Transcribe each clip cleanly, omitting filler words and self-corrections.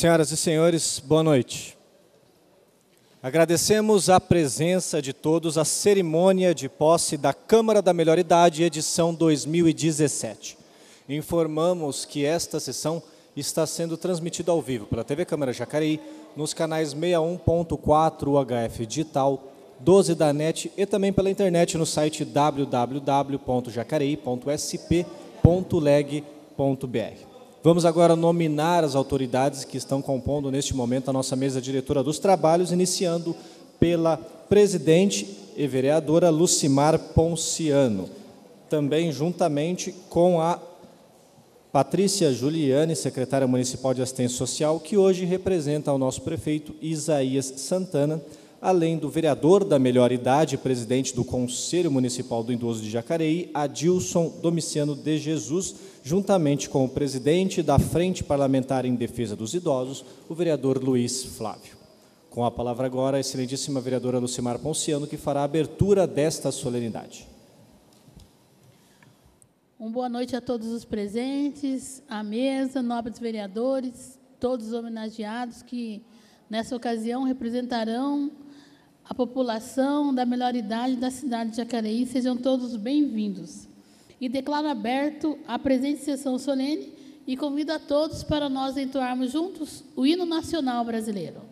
Senhoras e senhores, boa noite. Agradecemos a presença de todos à cerimônia de posse da Câmara da Melhor Idade, edição 2017. Informamos que esta sessão está sendo transmitida ao vivo pela TV Câmara Jacareí, nos canais 61.4 UHF Digital, 12 da NET e também pela internet no site www.jacareí.sp.leg.br. Vamos agora nominar as autoridades que estão compondo neste momento a nossa mesa diretora dos trabalhos, iniciando pela presidente e vereadora Lucimar Ponciano, também juntamente com a Patrícia Juliani, secretária municipal de assistência social, que hoje representa o nosso prefeito Isaías Santana, além do vereador da melhor idade, presidente do Conselho Municipal do Idoso de Jacareí, Adilson Domiciano de Jesus, juntamente com o presidente da Frente Parlamentar em Defesa dos Idosos, o vereador Luiz Flávio. Com a palavra agora, a excelentíssima vereadora Lucimar Ponciano, que fará a abertura desta solenidade. Uma boa noite a todos os presentes, à mesa, nobres vereadores, todos os homenageados que, nessa ocasião, representarão a população da melhor idade da cidade de Jacareí. Sejam todos bem-vindos. E declaro aberto a presente sessão solene e convido a todos para nós entoarmos juntos o hino nacional brasileiro.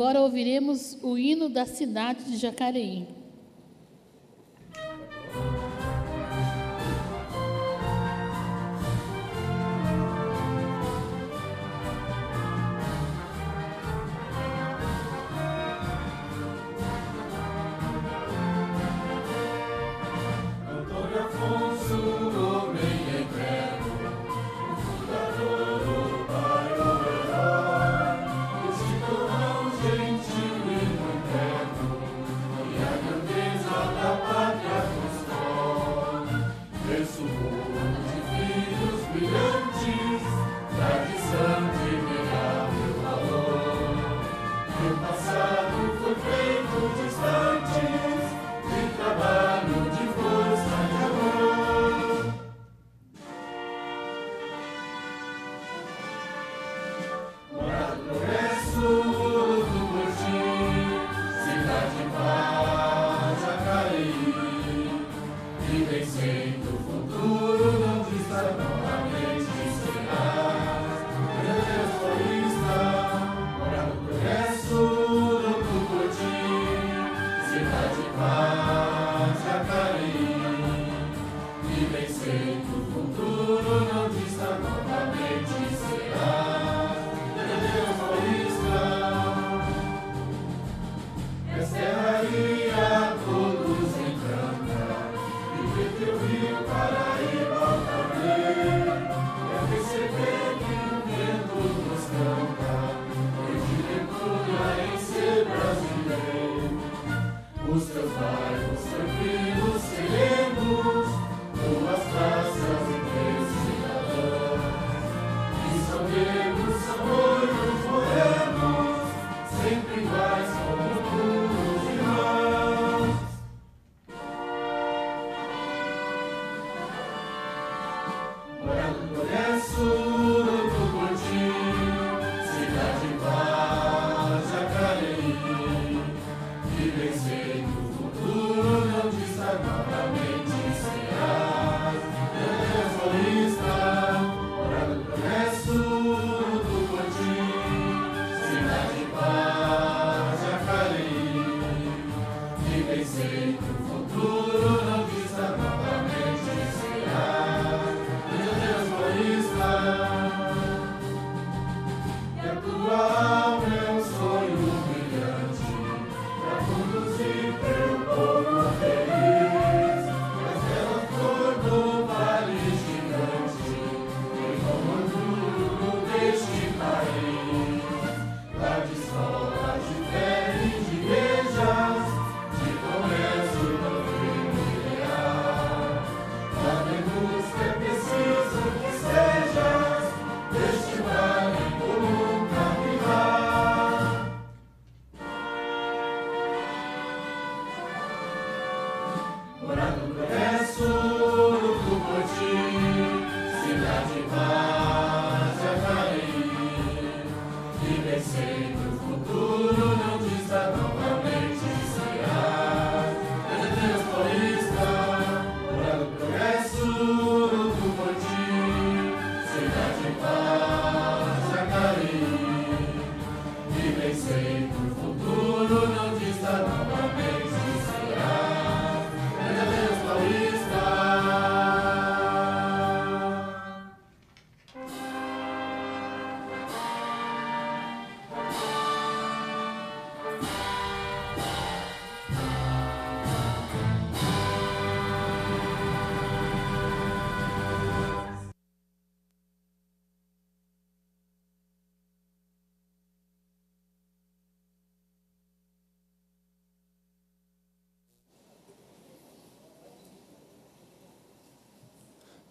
Agora ouviremos o hino da cidade de Jacareí.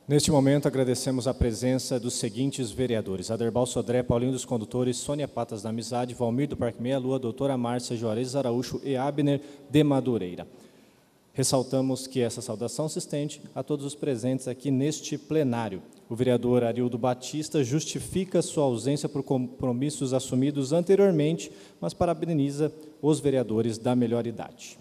Neste momento, agradecemos a presença dos seguintes vereadores: Aderbal Sodré, Paulinho dos Condutores, Sônia Patas da Amizade, Valmir do Parque Meia-Lua, doutora Márcia Juarez Araúcho e Abner de Madureira. Ressaltamos que essa saudação se estende a todos os presentes aqui neste plenário. O vereador Arildo Batista justifica sua ausência por compromissos assumidos anteriormente, mas parabeniza os vereadores da melhor idade.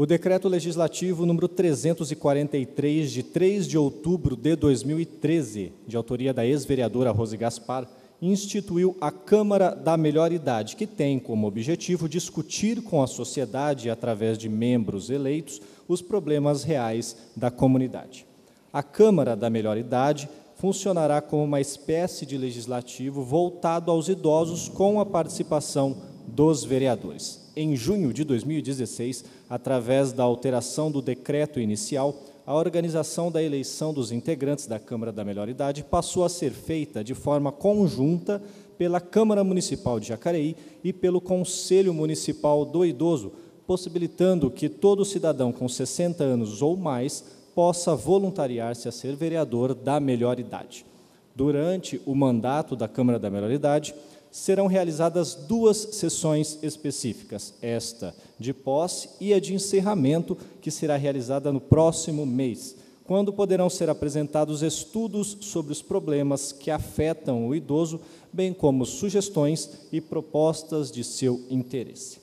O Decreto Legislativo número 343, de 3 de outubro de 2013, de autoria da ex-vereadora Rose Gaspar, instituiu a Câmara da Melhor Idade, que tem como objetivo discutir com a sociedade, através de membros eleitos, os problemas reais da comunidade. A Câmara da Melhor Idade funcionará como uma espécie de legislativo voltado aos idosos com a participação dos vereadores. Em junho de 2016, através da alteração do decreto inicial, a organização da eleição dos integrantes da Câmara da Melhor Idade passou a ser feita de forma conjunta pela Câmara Municipal de Jacareí e pelo Conselho Municipal do Idoso, possibilitando que todo cidadão com 60 anos ou mais possa voluntariar-se a ser vereador da melhor idade. Durante o mandato da Câmara da Melhor Idade, serão realizadas duas sessões específicas, esta de posse e a de encerramento, que será realizada no próximo mês, quando poderão ser apresentados estudos sobre os problemas que afetam o idoso, bem como sugestões e propostas de seu interesse.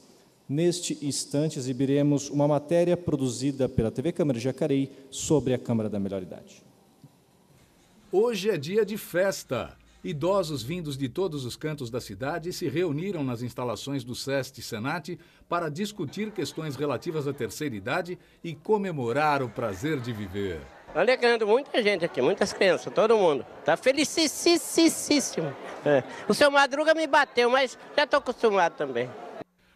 Neste instante, exibiremos uma matéria produzida pela TV Câmara Jacareí sobre a Câmara da Melhor Idade. Hoje é dia de festa. Idosos vindos de todos os cantos da cidade se reuniram nas instalações do SEST e SENAT para discutir questões relativas à terceira idade e comemorar o prazer de viver. Alegrando muita gente aqui, muitas crianças, todo mundo. Está felicíssimo. É. O seu Madruga me bateu, mas já estou acostumado também.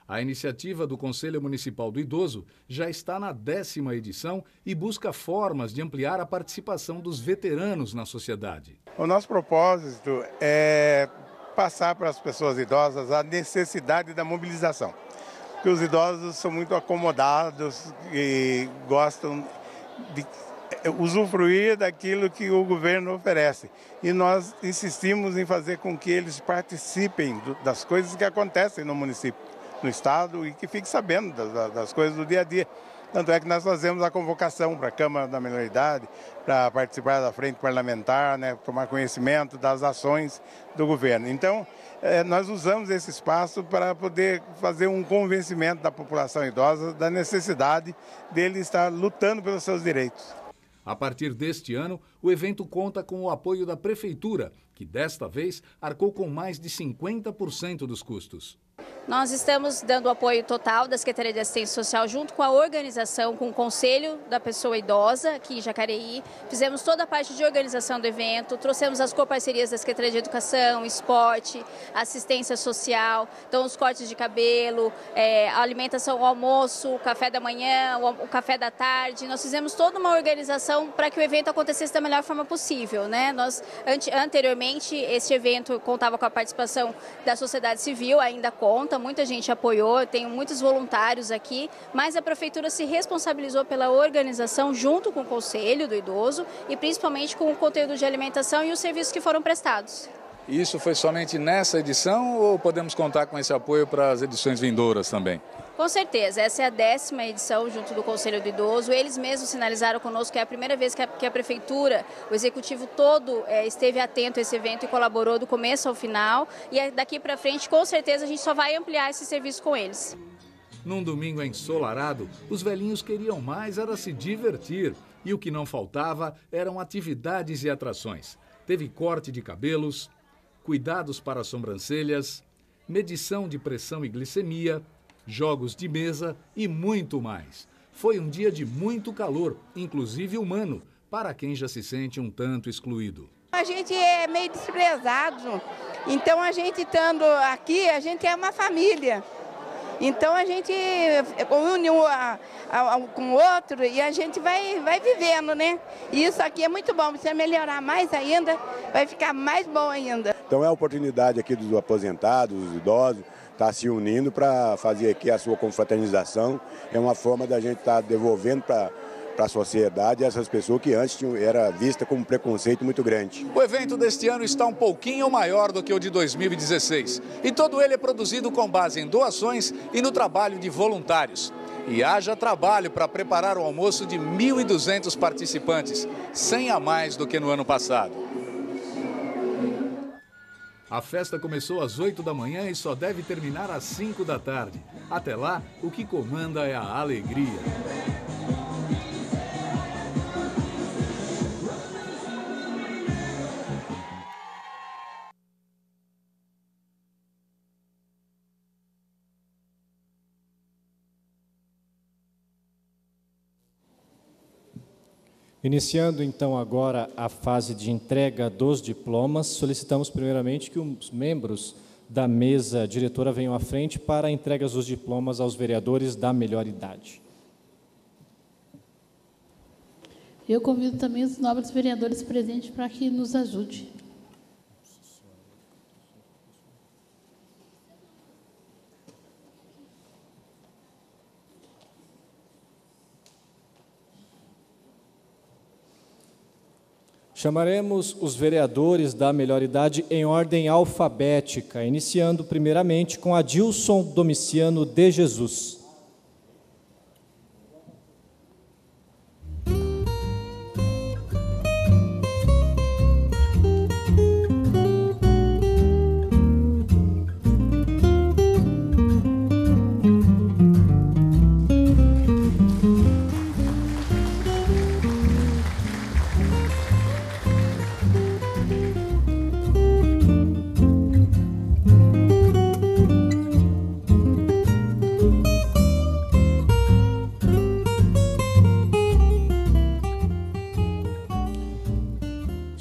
A iniciativa do Conselho Municipal do Idoso já está na 10ª edição e busca formas de ampliar a participação dos veteranos na sociedade. O nosso propósito é passar para as pessoas idosas a necessidade da mobilização, porque os idosos são muito acomodados e gostam de usufruir daquilo que o governo oferece. E nós insistimos em fazer com que eles participem das coisas que acontecem no município, no estado, e que fique sabendo das coisas do dia a dia. Tanto é que nós fazemos a convocação para a Câmara da Melhor Idade, para participar da frente parlamentar, né, tomar conhecimento das ações do governo. Então, nós usamos esse espaço para poder fazer um convencimento da população idosa da necessidade dele estar lutando pelos seus direitos. A partir deste ano, o evento conta com o apoio da Prefeitura, que desta vez arcou com mais de 50% dos custos. Nós estamos dando o apoio total da Secretaria de Assistência Social junto com a organização, com o Conselho da Pessoa Idosa aqui em Jacareí. Fizemos toda a parte de organização do evento, trouxemos as coparcerias da Secretaria de Educação, Esporte, Assistência Social, então os cortes de cabelo, a alimentação, o almoço, o café da manhã, o café da tarde. Nós fizemos toda uma organização para que o evento acontecesse da melhor forma possível, né? Nós, anteriormente, esse evento contava com a participação da sociedade civil, ainda conta, muita gente apoiou, tem muitos voluntários aqui, mas a Prefeitura se responsabilizou pela organização junto com o Conselho do Idoso e principalmente com o conteúdo de alimentação e os serviços que foram prestados. Isso foi somente nessa edição ou podemos contar com esse apoio para as edições vindouras também? Com certeza, essa é a 10ª edição junto do Conselho do Idoso. Eles mesmos sinalizaram conosco que é a primeira vez que a Prefeitura, o Executivo todo, esteve atento a esse evento e colaborou do começo ao final. E daqui para frente, com certeza, a gente só vai ampliar esse serviço com eles. Num domingo ensolarado, os velhinhos queriam mais era se divertir. E o que não faltava eram atividades e atrações. Teve corte de cabelos, cuidados para as sobrancelhas, medição de pressão e glicemia, jogos de mesa e muito mais. Foi um dia de muito calor, inclusive humano, para quem já se sente um tanto excluído. A gente é meio desprezado, então a gente estando aqui, a gente é uma família. Então a gente une um com o outro e a gente vai vivendo, né? E isso aqui é muito bom, precisa melhorar mais ainda, vai ficar mais bom ainda. Então é a oportunidade aqui dos aposentados, dos idosos, está se unindo para fazer aqui a sua confraternização. É uma forma da gente estar devolvendo para a sociedade essas pessoas que antes era vista como um preconceito muito grande. O evento deste ano está um pouquinho maior do que o de 2016. E todo ele é produzido com base em doações e no trabalho de voluntários. E haja trabalho para preparar o almoço de 1.200 participantes, 100 a mais do que no ano passado. A festa começou às 8 da manhã e só deve terminar às 5 da tarde. Até lá, o que comanda é a alegria. Iniciando então agora a fase de entrega dos diplomas, solicitamos primeiramente que os membros da mesa diretora venham à frente para entregas dos diplomas aos vereadores da melhor idade. Eu convido também os nobres vereadores presentes para que nos ajude. Chamaremos os vereadores da melhor idade em ordem alfabética, iniciando primeiramente com Adilson Domiciano de Jesus.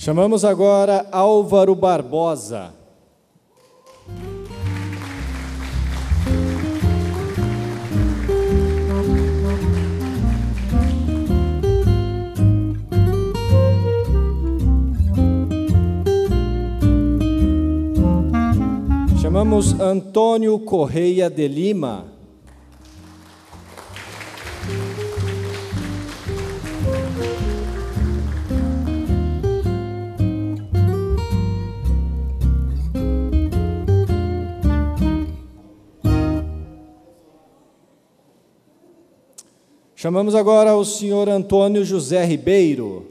Chamamos agora Álvaro Barbosa. Chamamos Antônio Corrêa de Lima. Chamamos agora o senhor Antônio José Ribeiro.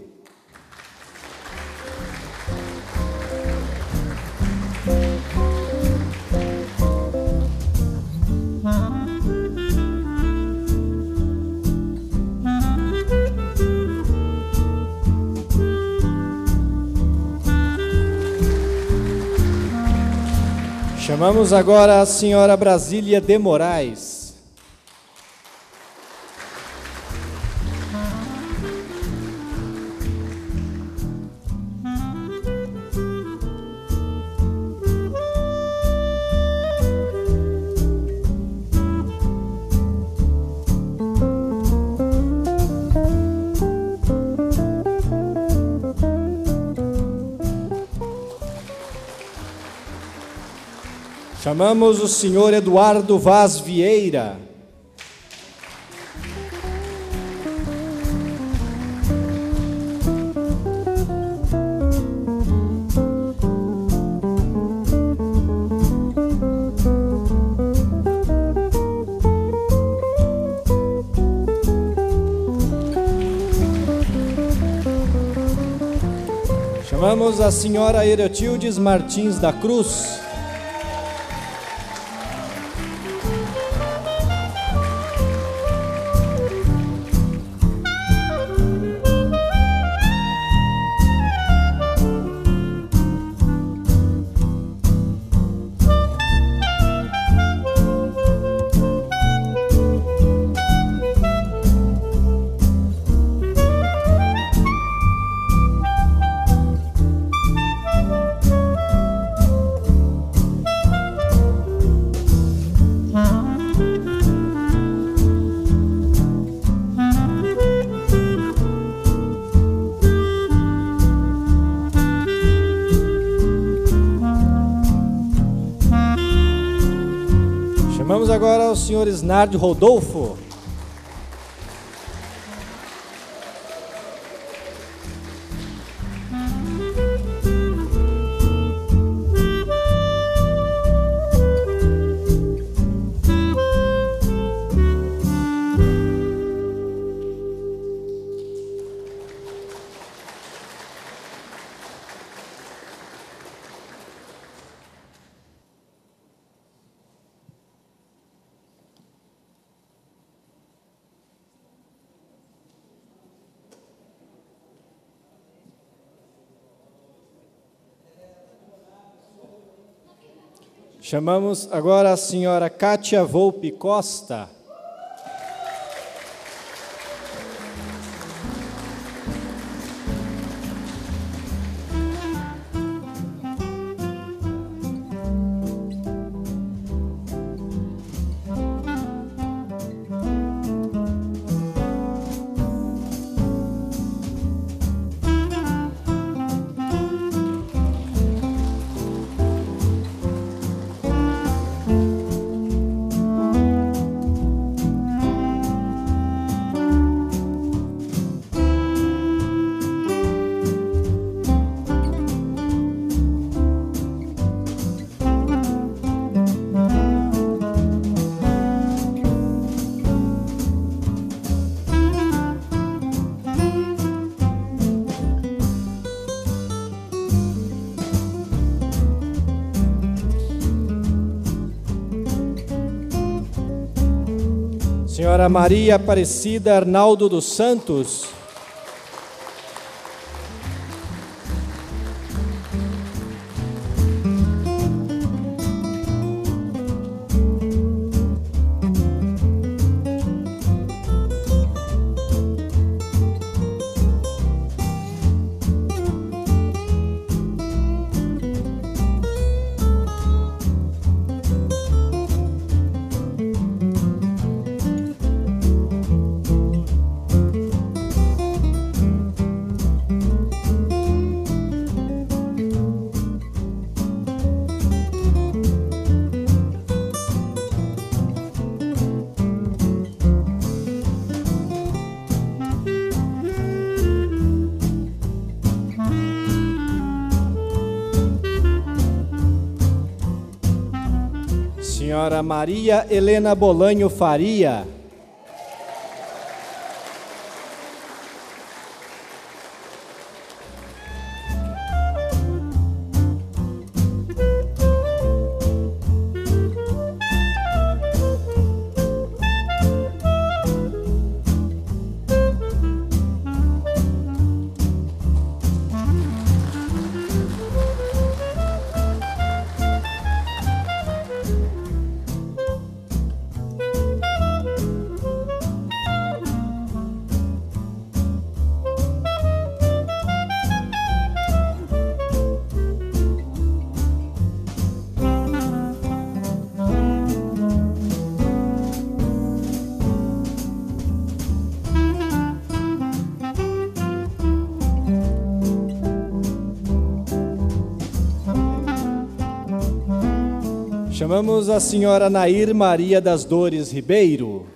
Chamamos agora a senhora Brasília de Moraes. Chamamos o senhor Eduardo Vaz Vieira. Chamamos a senhora Erotildes Martins da Cruz. Agora o senhor Isnard Rodolfo. Chamamos agora a senhora Kátia Volpe Costa. Senhora Maria Aparecida Arnaldo dos Santos. Senhora Maria Helena Bolanho Faria. Chamamos a senhora Nair Maria das Dores Ribeiro.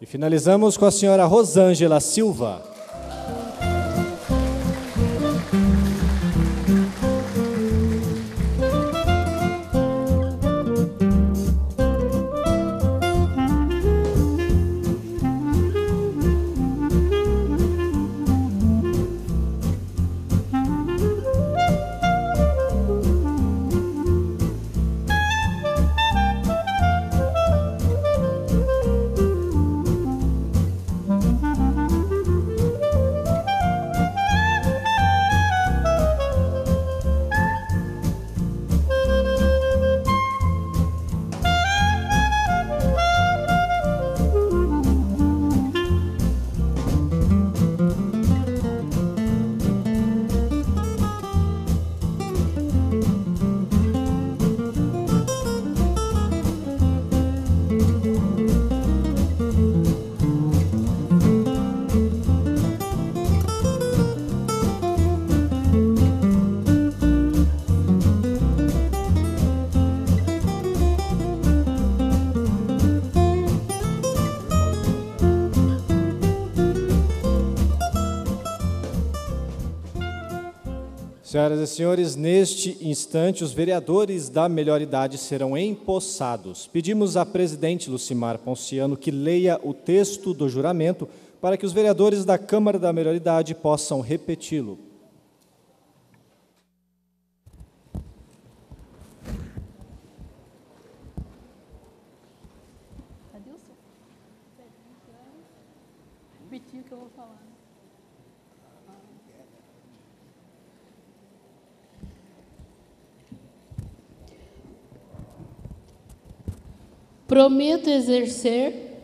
E finalizamos com a senhora Rosângela Silva. Senhoras e senhores, neste instante, os vereadores da melhor idade serão empossados. Pedimos à presidente Lucimar Ponciano que leia o texto do juramento para que os vereadores da Câmara da Melhor Idade possam repeti-lo. Prometo exercer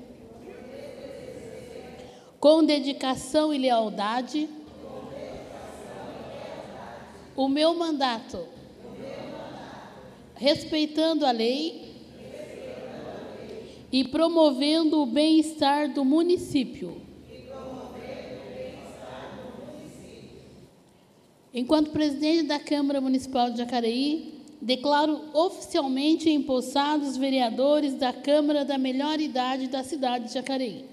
com dedicação e lealdade o meu mandato, respeitando a lei e promovendo o bem-estar do município. Enquanto presidente da Câmara Municipal de Jacareí, declaro oficialmente empossados os vereadores da Câmara da Melhor Idade da cidade de Jacareí.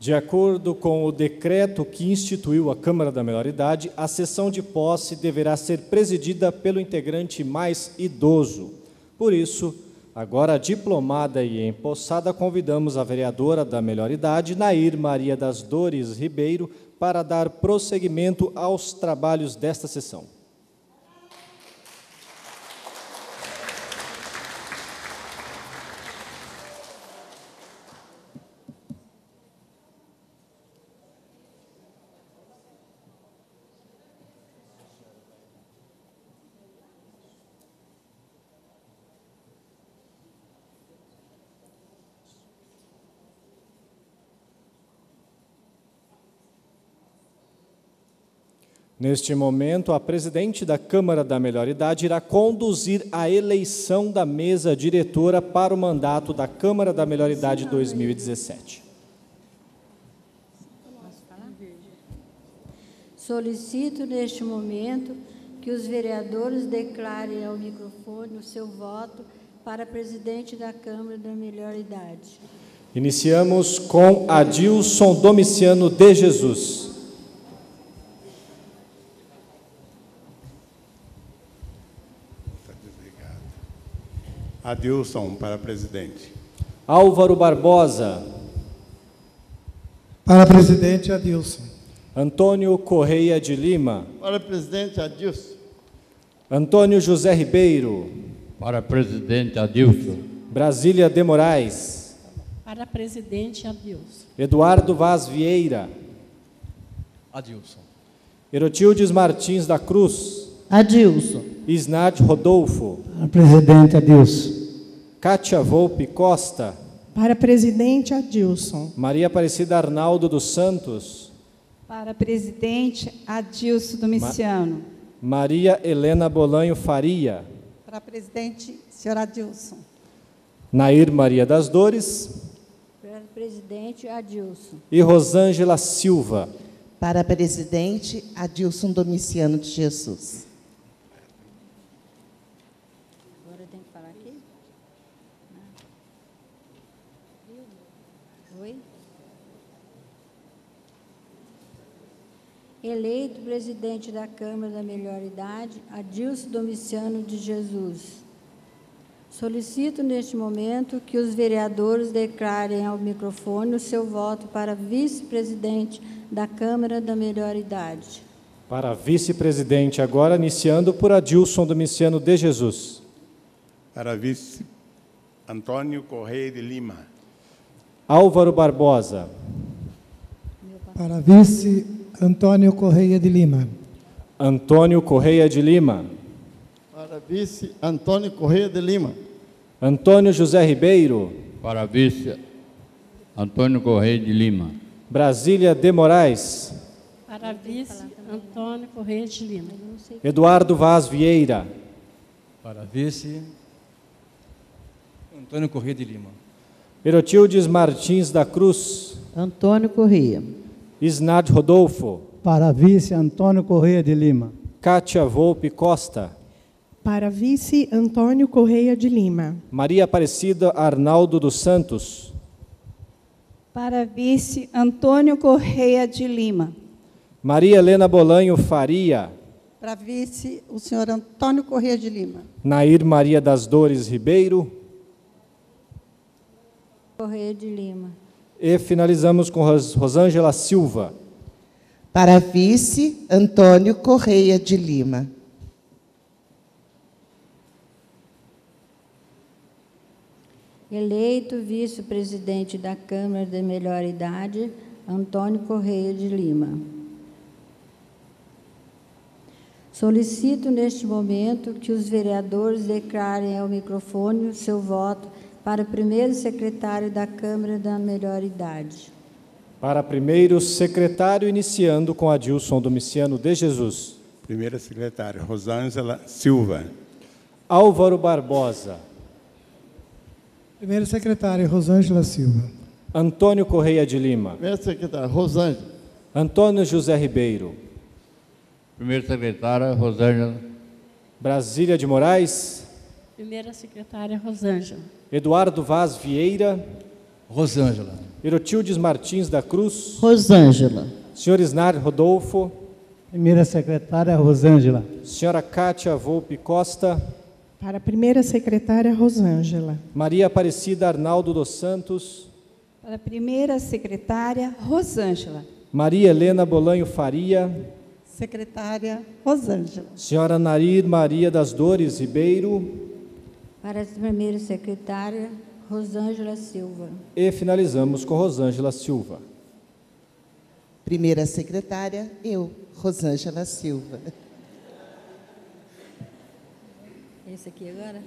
De acordo com o decreto que instituiu a Câmara da Melhor Idade, a sessão de posse deverá ser presidida pelo integrante mais idoso. Por isso, agora diplomada e empossada, convidamos a vereadora da Melhor Idade, Nair Maria das Dores Ribeiro, para dar prosseguimento aos trabalhos desta sessão. Neste momento, a presidente da Câmara da Melhor Idade irá conduzir a eleição da mesa diretora para o mandato da Câmara da Melhor Idade 2017. Posso falar? Solicito neste momento que os vereadores declarem ao microfone o seu voto para presidente da Câmara da Melhor Idade. Iniciamos com Adilson Domiciano de Jesus. Adilson, para presidente. Álvaro Barbosa. Para presidente, Adilson. Antônio Corrêa de Lima. Para presidente, Adilson. Antônio José Ribeiro. Para presidente, Adilson. Brasília de Moraes. Para presidente, Adilson. Eduardo Vaz Vieira. Adilson. Erotildes Martins da Cruz. Adilson. Isnard Rodolfo. Para presidente, Adilson. Kátia Volpe Costa. Para presidente, Adilson. Maria Aparecida Arnaldo dos Santos. Para presidente, Adilson Domiciano. Maria Helena Bolanho Faria. Para presidente, senhora Adilson. Nair Maria das Dores. Para presidente, Adilson. E Rosângela Silva. Para presidente, Adilson Domiciano de Jesus. Eleito presidente da Câmara da Melhor Idade, Adilson Domiciano de Jesus. Solicito neste momento que os vereadores declarem ao microfone o seu voto para vice-presidente da Câmara da Melhor Idade. Para vice-presidente, agora iniciando por Adilson Domiciano de Jesus. Para vice, Antônio Corrêa de Lima. Álvaro Barbosa. Para vice, Antônio Corrêa de Lima. Antônio Corrêa de Lima. Para vice, Antônio Corrêa de Lima. Antônio José Ribeiro. Para vice, Antônio Corrêa de Lima. Brasília de Moraes. Para vice, Antônio Corrêa de Lima. Eduardo Vaz Vieira. Para vice, Antônio Corrêa de Lima. Erotildes Martins da Cruz. Antônio Corrêa. Isnard Rodolfo. Para vice, Antônio Corrêa de Lima. Kátia Volpe Costa. Para vice, Antônio Corrêa de Lima. Maria Aparecida Arnaldo dos Santos. Para vice, Antônio Corrêa de Lima. Maria Helena Bolanho Faria. Para vice, o senhor Antônio Corrêa de Lima. Nair Maria das Dores Ribeiro. Corrêa de Lima. E finalizamos com Rosângela Silva. Para vice, Antônio Corrêa de Lima. Eleito vice-presidente da Câmara da Melhor Idade, Antônio Corrêa de Lima. Solicito neste momento que os vereadores declarem ao microfone o seu voto para o primeiro secretário da Câmara da Melhor Idade. Para primeiro secretário, iniciando com Adilson Domiciano de Jesus. Primeira secretária, Rosângela Silva. Álvaro Barbosa. Primeiro secretário, Rosângela Silva. Antônio Corrêa de Lima. Primeiro secretário, Rosângela. Antônio José Ribeiro. Primeiro secretário, Rosângela. Brasília de Moraes. Primeira secretária, Rosângela. Eduardo Vaz Vieira. Rosângela. Erotildes Martins da Cruz. Rosângela. Senhor Isnar Rodolfo. Primeira secretária, Rosângela. Senhora Kátia Volpe Costa. Para a primeira secretária, Rosângela. Maria Aparecida Arnaldo dos Santos. Para a primeira secretária, Rosângela. Maria Helena Bolanho Faria. Secretária, Rosângela. Senhora Nair Maria das Dores Ribeiro. Para a primeira secretária, Rosângela Silva. E finalizamos com Rosângela Silva. Primeira secretária, eu, Rosângela Silva. Esse aqui agora.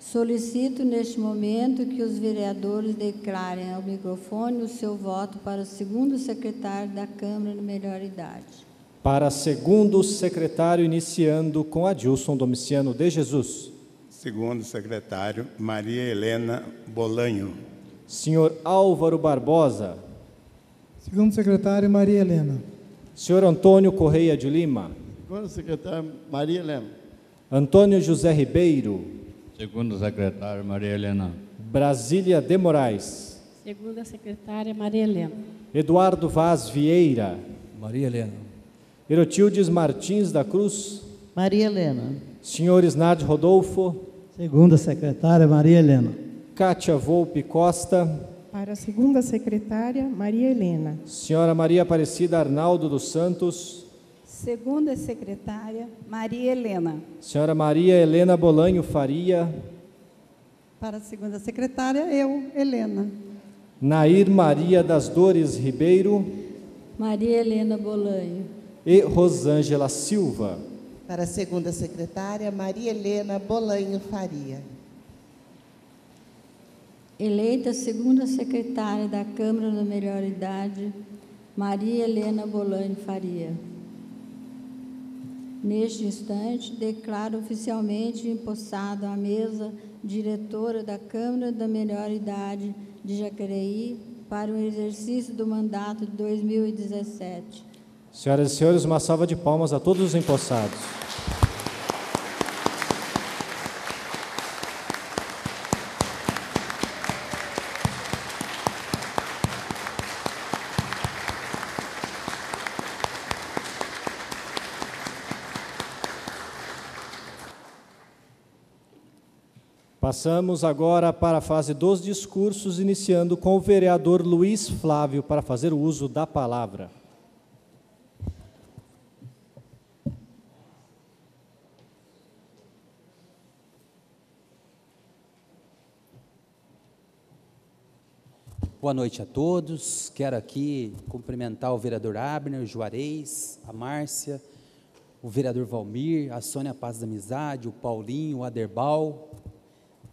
Solicito neste momento que os vereadores declarem ao microfone o seu voto para o segundo secretário da Câmara de Melhor Idade. Para segundo secretário, iniciando com Adilson Domiciano de Jesus. Segundo secretário, Maria Helena Bolanho. Senhor Álvaro Barbosa. Segundo secretário, Maria Helena. Senhor Antônio Corrêa de Lima. Segundo secretário, Maria Helena. Antônio José Ribeiro. Segunda secretária, Maria Helena. Brasília de Moraes. Segunda secretária, Maria Helena. Eduardo Vaz Vieira. Maria Helena. Erotildes Martins da Cruz. Maria Helena. Senhor Isnard Rodolfo. Segunda secretária, Maria Helena. Kátia Volpe Costa. Para a segunda secretária, Maria Helena. Senhora Maria Aparecida Arnaldo dos Santos. Segunda secretária, Maria Helena. Senhora Maria Helena Bolanho Faria. Para a segunda secretária, eu, Helena. Nair Maria das Dores Ribeiro. Maria Helena Bolanho. E Rosângela Silva. Para a segunda secretária, Maria Helena Bolanho Faria. Eleita segunda secretária da Câmara da Melhor Idade, Maria Helena Bolanho Faria. Neste instante, declaro oficialmente empossada a mesa diretora da Câmara da Melhor Idade de Jacareí para o exercício do mandato de 2017. Senhoras e senhores, uma salva de palmas a todos os empossados. Passamos agora para a fase dos discursos, iniciando com o vereador Luiz Flávio, para fazer o uso da palavra. Boa noite a todos. Quero aqui cumprimentar o vereador Abner, o Juarez, a Márcia, o vereador Valmir, a Sônia Patas da Amizade, o Paulinho, o Aderbal,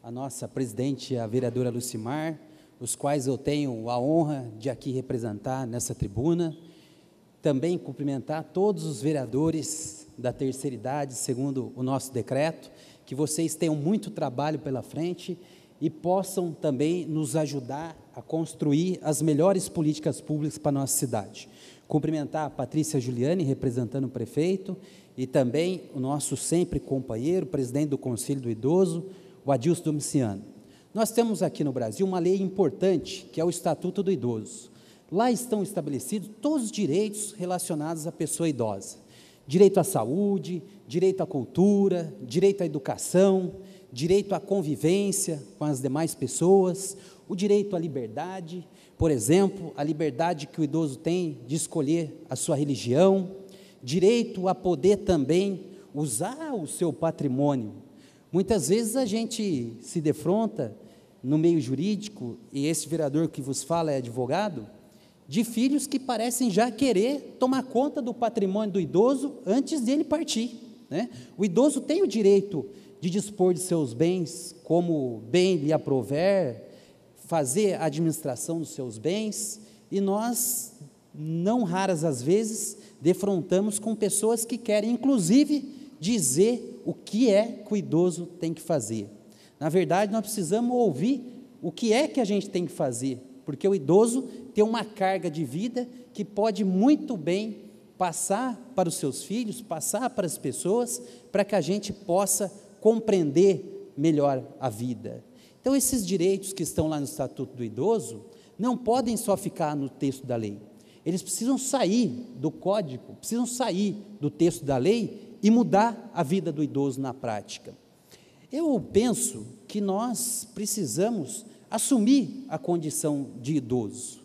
a nossa presidente, a vereadora Lucimar, os quais eu tenho a honra de aqui representar nessa tribuna. Também cumprimentar todos os vereadores da terceira idade, segundo o nosso decreto, que vocês tenham muito trabalho pela frente e possam também nos ajudar a construir as melhores políticas públicas para a nossa cidade. Cumprimentar a Patrícia Juliani, representando o prefeito, e também o nosso sempre companheiro, presidente do Conselho do Idoso, o Adilson Domiciano. Nós temos aqui no Brasil uma lei importante, que é o Estatuto do Idoso. Lá estão estabelecidos todos os direitos relacionados à pessoa idosa. Direito à saúde, direito à cultura, direito à educação, direito à convivência com as demais pessoas, o direito à liberdade, por exemplo, a liberdade que o idoso tem de escolher a sua religião, direito a poder também usar o seu patrimônio. Muitas vezes a gente se defronta no meio jurídico, e esse vereador que vos fala é advogado, de filhos que parecem já querer tomar conta do patrimônio do idoso antes dele partir, né? O idoso tem o direito de dispor de seus bens como bem lhe aprover, fazer a administração dos seus bens, e nós, não raras às vezes, defrontamos com pessoas que querem, inclusive, dizer o que é que o idoso tem que fazer. Na verdade, nós precisamos ouvir o que é que a gente tem que fazer, porque o idoso tem uma carga de vida que pode muito bem passar para os seus filhos, passar para as pessoas, para que a gente possa compreender melhor a vida. Então, esses direitos que estão lá no Estatuto do Idoso não podem só ficar no texto da lei. Eles precisam sair do código, precisam sair do texto da lei e mudar a vida do idoso na prática. Eu penso que nós precisamos assumir a condição de idoso.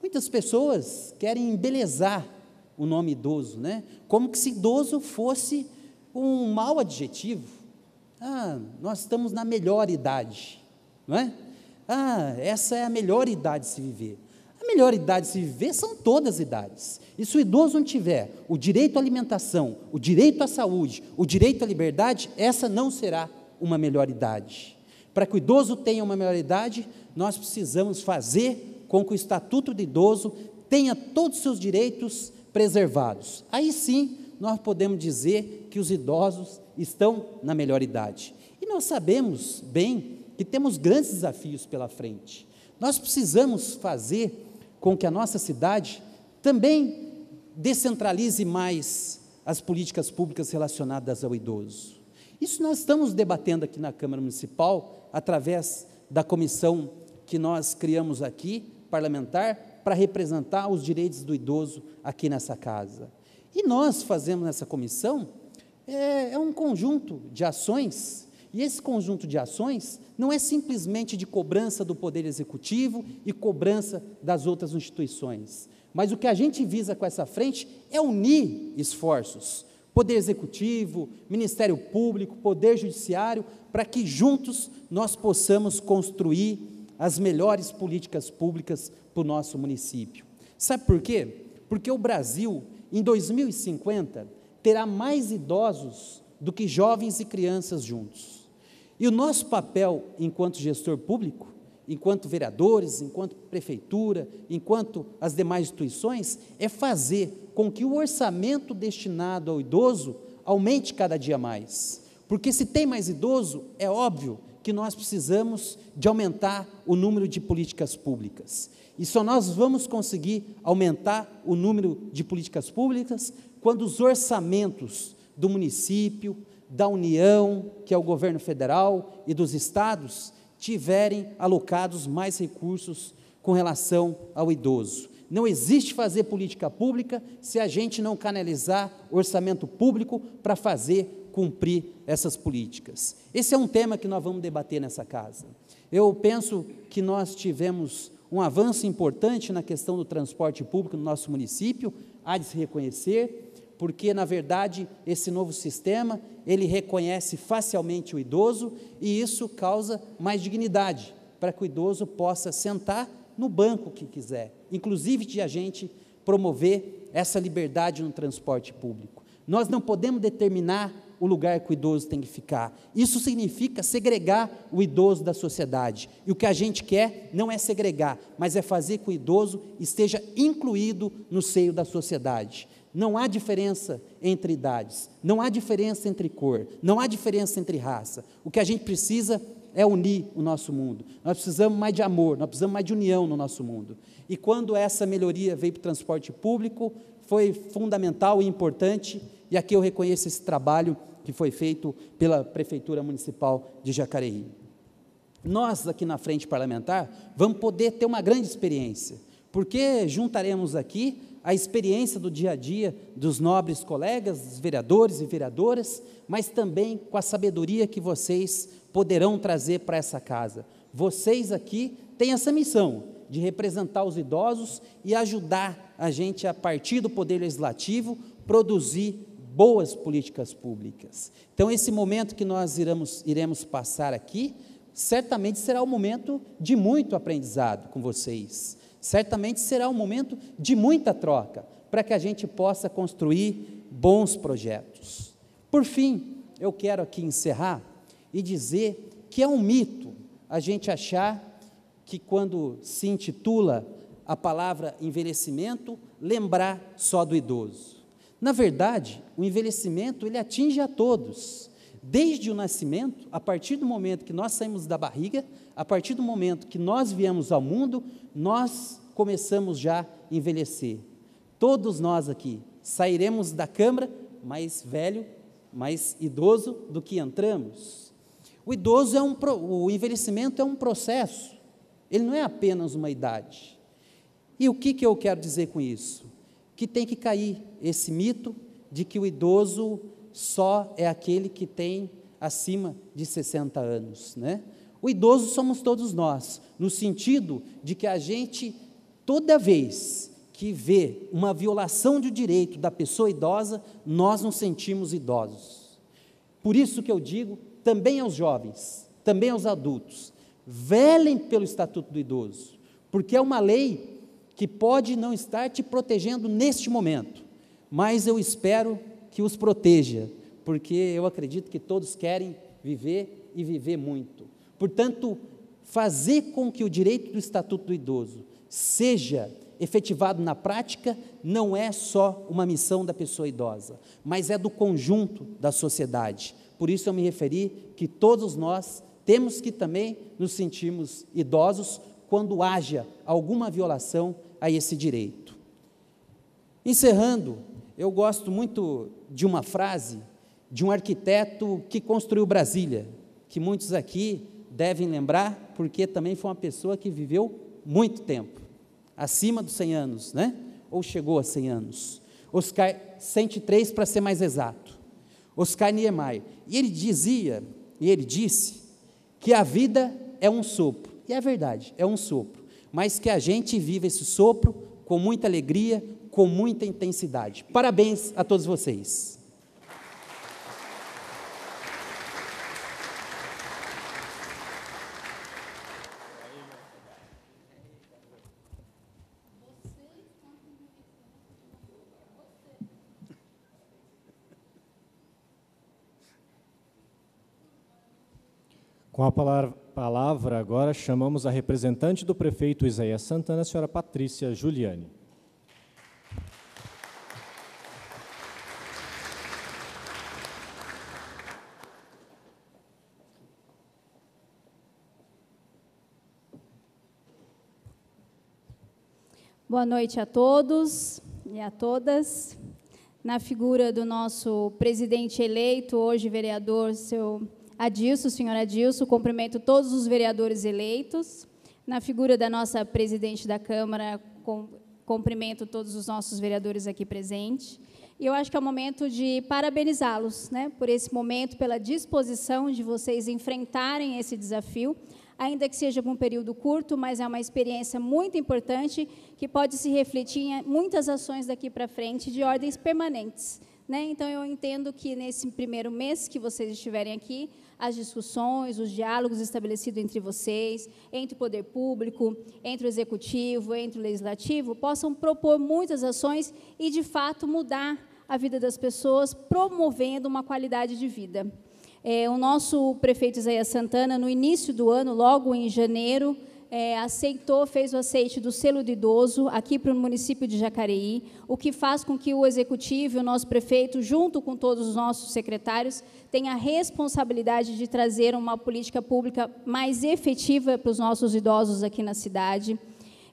Muitas pessoas querem embelezar o nome idoso, né? Como que se idoso fosse um mau adjetivo. Ah, nós estamos na melhor idade, não é? Ah, essa é a melhor idade de se viver. A melhor idade de se viver são todas as idades. E se o idoso não tiver o direito à alimentação, o direito à saúde, o direito à liberdade, essa não será uma melhor idade. Para que o idoso tenha uma melhor idade, nós precisamos fazer com que o Estatuto do Idoso tenha todos os seus direitos preservados. Aí sim, nós podemos dizer que os idosos estão na melhor idade. E nós sabemos bem que temos grandes desafios pela frente. Nós precisamos fazer com que a nossa cidade também descentralize mais as políticas públicas relacionadas ao idoso. Isso nós estamos debatendo aqui na Câmara Municipal, através da comissão que nós criamos aqui, parlamentar, para representar os direitos do idoso aqui nessa casa. E nós fazemos nessa comissão um conjunto de ações, e esse conjunto de ações não é simplesmente de cobrança do Poder Executivo e cobrança das outras instituições, mas o que a gente visa com essa frente é unir esforços, Poder Executivo, Ministério Público, Poder Judiciário, para que juntos nós possamos construir as melhores políticas públicas para o nosso município. Sabe por quê? Porque o Brasil, em 2050, terá mais idosos do que jovens e crianças juntos. E o nosso papel, enquanto gestor público, enquanto vereadores, enquanto prefeitura, enquanto as demais instituições, é fazer com que o orçamento destinado ao idoso aumente cada dia mais. Porque se tem mais idoso, é óbvio que nós precisamos de aumentar o número de políticas públicas. E só nós vamos conseguir aumentar o número de políticas públicas quando os orçamentos do município, da União, que é o governo federal, e dos estados, tiverem alocados mais recursos com relação ao idoso. Não existe fazer política pública se a gente não canalizar orçamento público para fazer cumprir essas políticas. Esse é um tema que nós vamos debater nessa casa. Eu penso que nós tivemos um avanço importante na questão do transporte público no nosso município, há de se reconhecer, porque, na verdade, esse novo sistema, ele reconhece facialmente o idoso e isso causa mais dignidade, para que o idoso possa sentar no banco que quiser, inclusive de a gente promover essa liberdade no transporte público. Nós não podemos determinar o lugar que o idoso tem que ficar. Isso significa segregar o idoso da sociedade. E o que a gente quer não é segregar, mas é fazer que o idoso esteja incluído no seio da sociedade. Não há diferença entre idades, não há diferença entre cor, não há diferença entre raça. O que a gente precisa é unir o nosso mundo. Nós precisamos mais de amor, nós precisamos mais de união no nosso mundo. E quando essa melhoria veio para o transporte público, foi fundamental e importante, e aqui eu reconheço esse trabalho que foi feito pela Prefeitura Municipal de Jacareí. Nós, aqui na Frente Parlamentar, vamos poder ter uma grande experiência, porque juntaremos aqui a experiência do dia a dia dos nobres colegas, dos vereadores e vereadoras, mas também com a sabedoria que vocês poderão trazer para essa casa. Vocês aqui têm essa missão de representar os idosos e ajudar a gente, a partir do Poder Legislativo, produzir boas políticas públicas. Então, esse momento que nós iremos passar aqui, certamente será um momento de muito aprendizado com vocês. Certamente será um momento de muita troca, para que a gente possa construir bons projetos. Por fim, eu quero aqui encerrar e dizer que é um mito a gente achar que, quando se intitula a palavra envelhecimento, lembrar só do idoso. Na verdade, o envelhecimento ele atinge a todos, desde o nascimento, a partir do momento que nós saímos da barriga, a partir do momento que nós viemos ao mundo, nós começamos já a envelhecer. Todos nós aqui sairemos da Câmara mais velho, mais idoso do que entramos. O envelhecimento é um processo, ele não é apenas uma idade. E o que eu quero dizer com isso? Que tem que cair esse mito de que o idoso só é aquele que tem acima de 60 anos, né? O idoso somos todos nós, no sentido de que a gente, toda vez que vê uma violação de direito da pessoa idosa, nós nos sentimos idosos. Por isso que eu digo, também aos jovens, também aos adultos, velem pelo Estatuto do Idoso, porque é uma lei que pode não estar te protegendo neste momento, mas eu espero que os proteja, porque eu acredito que todos querem viver e viver muito. Portanto, fazer com que o direito do Estatuto do Idoso seja efetivado na prática não é só uma missão da pessoa idosa, mas é do conjunto da sociedade. Por isso eu me referi que todos nós temos que também nos sentirmos idosos quando haja alguma violação a esse direito. Encerrando, eu gosto muito de uma frase de um arquiteto que construiu Brasília, que muitos aqui devem lembrar, porque também foi uma pessoa que viveu muito tempo, acima dos 100 anos, né? Ou chegou a 100 anos. Oscar, 103 para ser mais exato, Oscar Niemeyer. E ele disse que a vida é um sopro, e é verdade, é um sopro, mas que a gente vive esse sopro com muita alegria, com muita intensidade. Parabéns a todos vocês. Com a palavra agora, chamamos a representante do prefeito Isaías Santana, a senhora Patrícia Juliani. Boa noite a todos e a todas. Na figura do nosso presidente eleito, hoje vereador, seu Adilson, senhora Adilson, cumprimento todos os vereadores eleitos. Na figura da nossa presidente da Câmara, cumprimento todos os nossos vereadores aqui presentes. E eu acho que é o momento de parabenizá-los, né, por esse momento, pela disposição de vocês enfrentarem esse desafio, ainda que seja por um período curto, mas é uma experiência muito importante que pode se refletir em muitas ações daqui para frente de ordens permanentes. Então, eu entendo que, nesse primeiro mês que vocês estiverem aqui, as discussões, os diálogos estabelecidos entre vocês, entre o poder público, entre o executivo, entre o legislativo, possam propor muitas ações e, de fato, mudar a vida das pessoas, promovendo uma qualidade de vida. O nosso prefeito Isaías Santana, no início do ano, logo em janeiro, aceitou, fez o aceite do selo do idoso aqui para o município de Jacareí, o que faz com que o executivo, o nosso prefeito, junto com todos os nossos secretários, tenha a responsabilidade de trazer uma política pública mais efetiva para os nossos idosos aqui na cidade.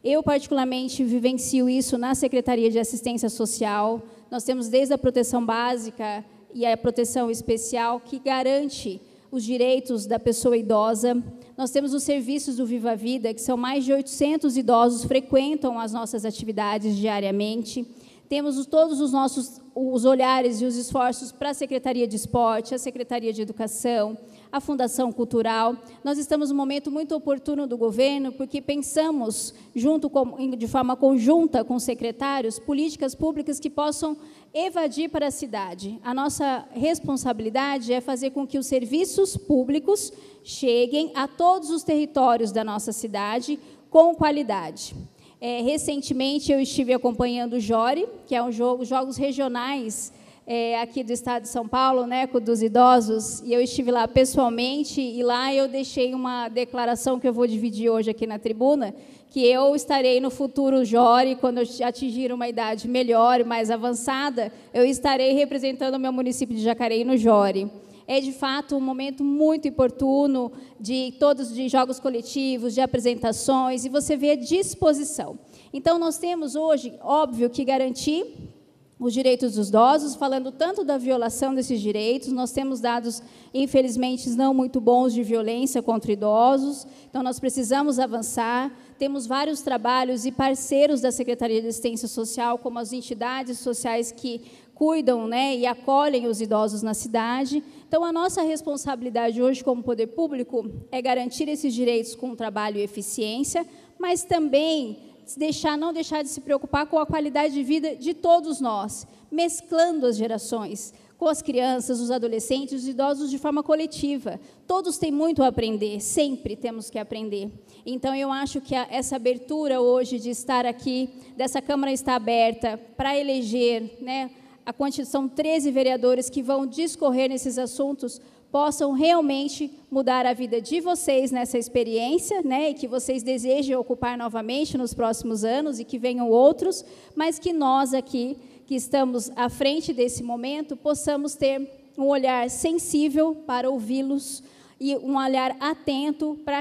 Eu, particularmente, vivencio isso na Secretaria de Assistência Social. Nós temos desde a proteção básica e a proteção especial, que garante os direitos da pessoa idosa. Nós temos os serviços do Viva a Vida, que são mais de 800 idosos frequentam as nossas atividades diariamente. Temos todos os nossos olhares e os esforços para a Secretaria de Esporte, a Secretaria de Educação, a Fundação Cultural. Nós estamos num momento muito oportuno do governo, porque pensamos, de forma conjunta com os secretários, políticas públicas que possam evadir para a cidade. A nossa responsabilidade é fazer com que os serviços públicos cheguem a todos os territórios da nossa cidade com qualidade. Recentemente, eu estive acompanhando o JORI, que é um jogos regionais aqui do estado de São Paulo, né, dos idosos, e eu estive lá pessoalmente, e lá eu deixei uma declaração que eu vou dividir hoje aqui na tribuna, que eu estarei no futuro JORI, quando eu atingir uma idade melhor, mais avançada, eu estarei representando o meu município de Jacareí no JORI. É, de fato, um momento muito oportuno de jogos coletivos, de apresentações, e você vê a disposição. Então, nós temos hoje, óbvio, que garantir os direitos dos idosos, falando tanto da violação desses direitos. Nós temos dados, infelizmente, não muito bons de violência contra idosos, então nós precisamos avançar. Temos vários trabalhos e parceiros da Secretaria de Assistência Social, como as entidades sociais que cuidam, né, e acolhem os idosos na cidade. Então, a nossa responsabilidade hoje, como poder público, é garantir esses direitos com trabalho e eficiência, mas também não deixar de se preocupar com a qualidade de vida de todos nós, mesclando as gerações, com as crianças, os adolescentes, os idosos de forma coletiva. Todos têm muito a aprender, sempre temos que aprender. Então, eu acho que essa abertura hoje de estar aqui, dessa Câmara está aberta para eleger, né, são 13 vereadores que vão discorrer nesses assuntos, possam realmente mudar a vida de vocês nessa experiência, né, e que vocês desejem ocupar novamente nos próximos anos e que venham outros, mas que nós aqui, que estamos à frente desse momento, possamos ter um olhar sensível para ouvi-los e um olhar atento para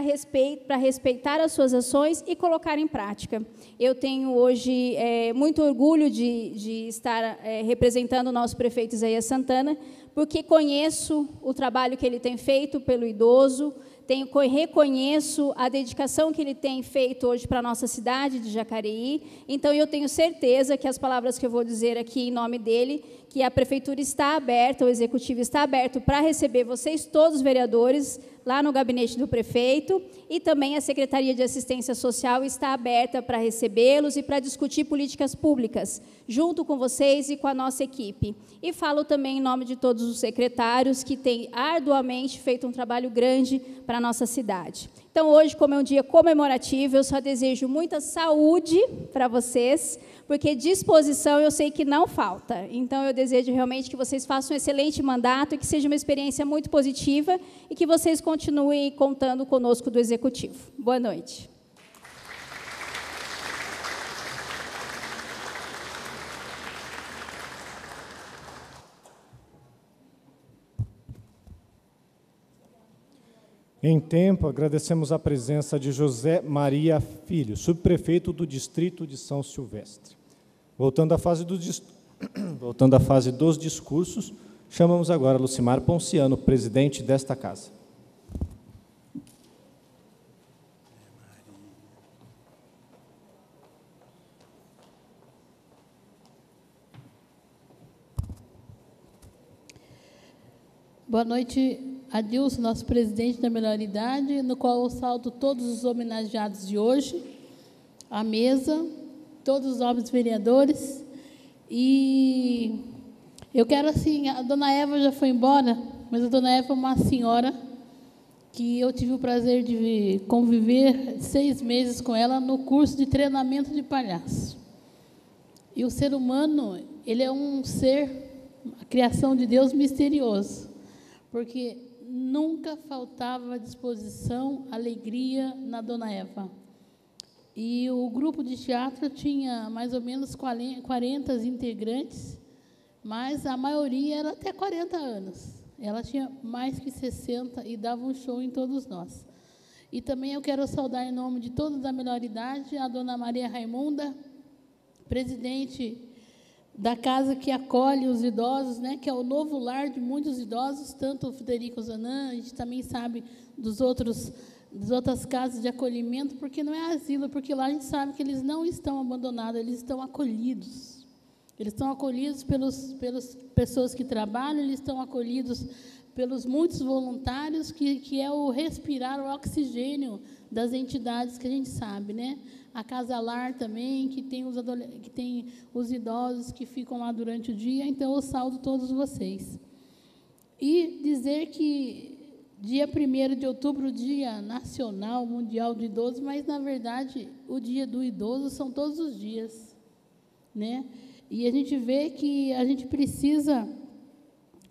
respeitar as suas ações e colocar em prática. Eu tenho hoje muito orgulho de estar representando o nosso prefeito Isaías Santana, porque conheço o trabalho que ele tem feito pelo idoso, reconheço a dedicação que ele tem feito hoje para a nossa cidade de Jacareí. Então, eu tenho certeza que as palavras que eu vou dizer aqui em nome dele, que a prefeitura está aberta, o executivo está aberto para receber vocês, todos os vereadores, lá no gabinete do prefeito, e também a Secretaria de Assistência Social está aberta para recebê-los e para discutir políticas públicas, junto com vocês e com a nossa equipe. E falo também em nome de todos os secretários que têm arduamente feito um trabalho grande para a nossa cidade. Então, hoje, como é um dia comemorativo, eu só desejo muita saúde para vocês, porque disposição eu sei que não falta. Então, eu desejo realmente que vocês façam um excelente mandato e que seja uma experiência muito positiva e que vocês continuem contando conosco do Executivo. Boa noite. Em tempo, agradecemos a presença de José Maria Filho, subprefeito do Distrito de São Silvestre. Voltando à fase dos discursos, chamamos agora Lucimar Ponciano, presidente desta casa. Boa noite, Adilson, nosso presidente da melhor idade, no qual eu salto todos os homenageados de hoje, a mesa, todos os nobres vereadores. E eu quero, assim, a dona Eva já foi embora, mas a dona Eva é uma senhora que eu tive o prazer de conviver 6 meses com ela no curso de treinamento de palhaço. E o ser humano, ele é um ser, a criação de Deus, misterioso, porque nunca faltava disposição, alegria na Dona Eva. E o grupo de teatro tinha mais ou menos 40 integrantes, mas a maioria era até 40 anos. Ela tinha mais que 60 e dava um show em todos nós. E também eu quero saudar, em nome de todos da melhor idade, a Dona Maria Raimunda, presidente da casa que acolhe os idosos, né, que é o novo lar de muitos idosos, tanto o Federico Zanã, a gente também sabe das outras casas de acolhimento, porque não é asilo, porque lá a gente sabe que eles não estão abandonados, eles estão acolhidos. Eles estão acolhidos pelas pessoas que trabalham, eles estão acolhidos pelos muitos voluntários, que é o respirar o oxigênio das entidades que a gente sabe, né? A Casa Lar também, que tem os idosos que ficam lá durante o dia. Então, eu saldo todos vocês. E dizer que dia 1º de outubro, Dia Nacional Mundial do Idoso, mas, na verdade, o Dia do Idoso são todos os dias, né? E a gente vê que a gente precisa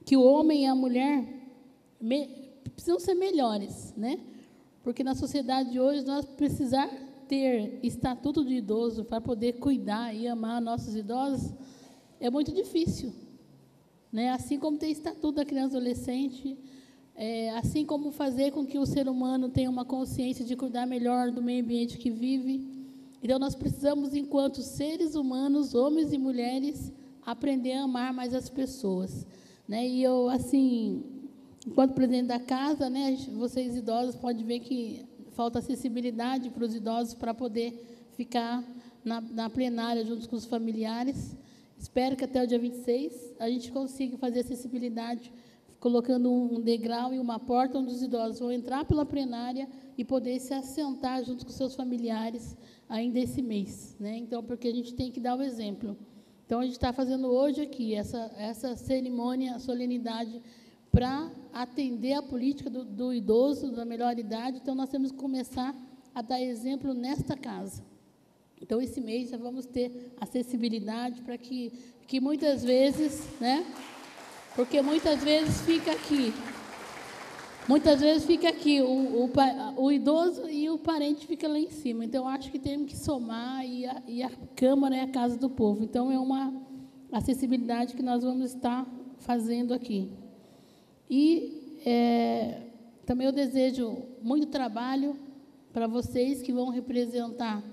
que o homem e a mulher precisam ser melhores, né? Porque, na sociedade de hoje, nós precisamos ter estatuto de idoso para poder cuidar e amar nossos idosos é muito difícil, né? Assim como ter estatuto da criança e adolescente, assim como fazer com que o ser humano tenha uma consciência de cuidar melhor do meio ambiente que vive. Então, nós precisamos, enquanto seres humanos, homens e mulheres, aprender a amar mais as pessoas, né? E eu, assim, enquanto presidente da casa, né, vocês idosos podem ver que falta acessibilidade para os idosos para poder ficar na plenária junto com os familiares. Espero que até o dia 26 a gente consiga fazer acessibilidade, colocando um degrau e uma porta onde os idosos vão entrar pela plenária e poder se assentar junto com seus familiares ainda esse mês, né? Então, porque a gente tem que dar o exemplo. Então, a gente está fazendo hoje aqui essa cerimônia, a solenidade, para atender a política do idoso, da melhor idade. Então, nós temos que começar a dar exemplo nesta casa. Então, esse mês, já vamos ter acessibilidade para que muitas vezes, né? Porque muitas vezes fica aqui o idoso e o parente fica lá em cima. Então, acho que temos que somar, e a Câmara é a casa do povo. Então, é uma acessibilidade que nós vamos estar fazendo aqui. E também eu desejo muito trabalho para vocês que vão representar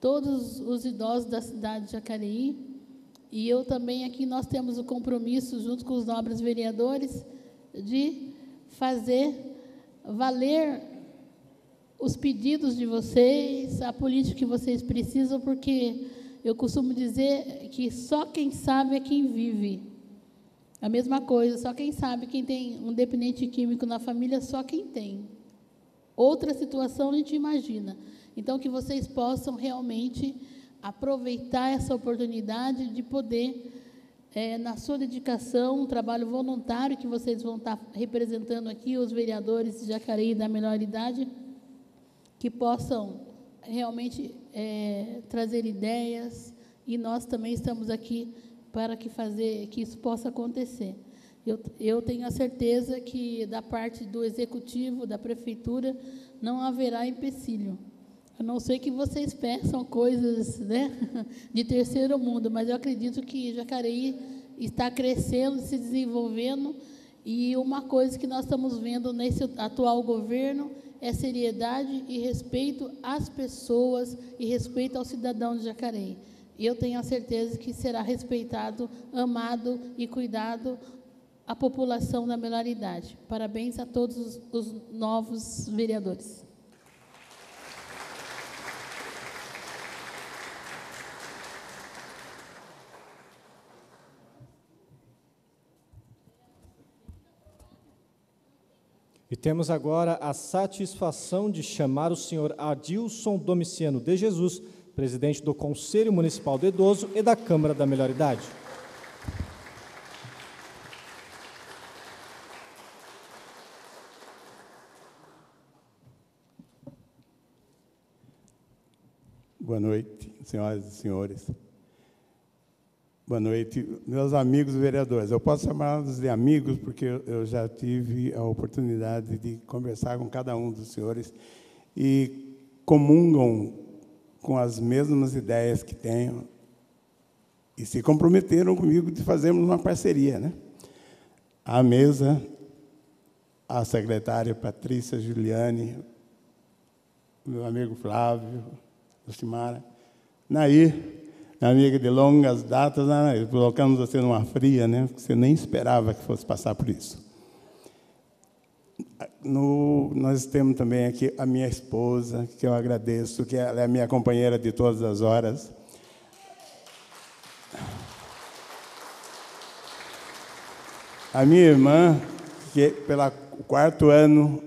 todos os idosos da cidade de Jacareí. E eu também aqui, nós temos o compromisso, junto com os nobres vereadores, de fazer valer os pedidos de vocês, a política que vocês precisam, porque eu costumo dizer que só quem sabe é quem vive. A mesma coisa, só quem sabe, quem tem um dependente químico na família, só quem tem. Outra situação a gente imagina. Então, que vocês possam realmente aproveitar essa oportunidade de poder, na sua dedicação, um trabalho voluntário que vocês vão estar representando aqui, os vereadores de Jacareí da melhor idade, que possam realmente trazer ideias, e nós também estamos aqui para que isso possa acontecer. Eu tenho a certeza que, da parte do Executivo, da Prefeitura, não haverá empecilho. A não ser que vocês peçam coisas, né, de terceiro mundo, mas eu acredito que Jacareí está crescendo, se desenvolvendo, e uma coisa que nós estamos vendo nesse atual governo é seriedade e respeito às pessoas e respeito ao cidadão de Jacareí. Eu tenho a certeza que será respeitado, amado e cuidado a população da melhor idade. Parabéns a todos os novos vereadores. E temos agora a satisfação de chamar o senhor Adilson Domiciano de Jesus, presidente do Conselho Municipal do Idoso e da Câmara da Melhor Idade. Boa noite, senhoras e senhores. Boa noite, meus amigos vereadores. Eu posso chamá-los de amigos, porque eu já tive a oportunidade de conversar com cada um dos senhores e comungam com as mesmas ideias que tenho e se comprometeram comigo de fazermos uma parceria, né? A mesa, a secretária Patrícia Juliani, meu amigo Flávio, Lucimar, Nair, amiga de longas datas, né? Colocamos você numa fria, né? Você nem esperava que fosse passar por isso. Nós temos também aqui a minha esposa, que eu agradeço, que ela é a minha companheira de todas as horas. A minha irmã, que pelo quarto ano